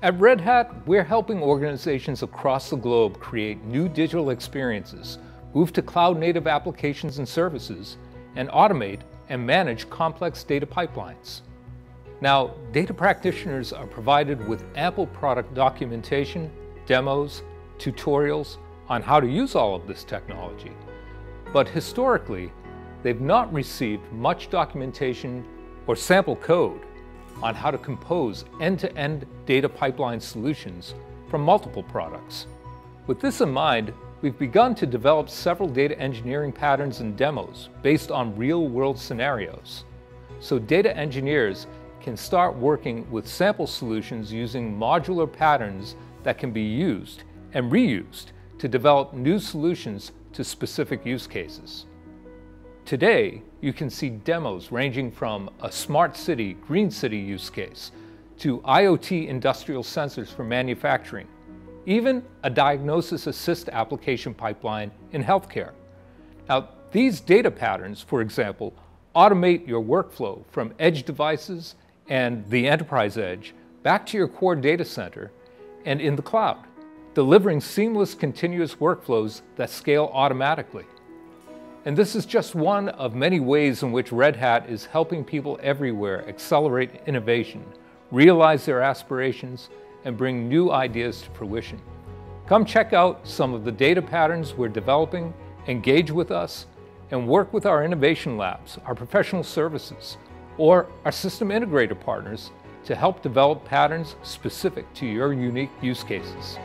At Red Hat, we're helping organizations across the globe create new digital experiences, move to cloud-native applications and services, and automate and manage complex data pipelines. Now, data practitioners are provided with ample product documentation, demos, tutorials on how to use all of this technology. But historically, they've not received much documentation or sample code on how to compose end-to-end data pipeline solutions from multiple products. With this in mind, we've begun to develop several data engineering patterns and demos based on real-world scenarios, so data engineers can start working with sample solutions using modular patterns that can be used and reused to develop new solutions to specific use cases. Today, you can see demos ranging from a smart city, green city use case to IoT industrial sensors for manufacturing, even a diagnosis assist application pipeline in healthcare. Now, these data patterns, for example, automate your workflow from edge devices and the enterprise edge back to your core data center and in the cloud, delivering seamless continuous workflows that scale automatically. And this is just one of many ways in which Red Hat is helping people everywhere accelerate innovation, realize their aspirations, and bring new ideas to fruition. Come check out some of the data patterns we're developing, engage with us, and work with our innovation labs, our professional services, or our system integrator partners to help develop patterns specific to your unique use cases.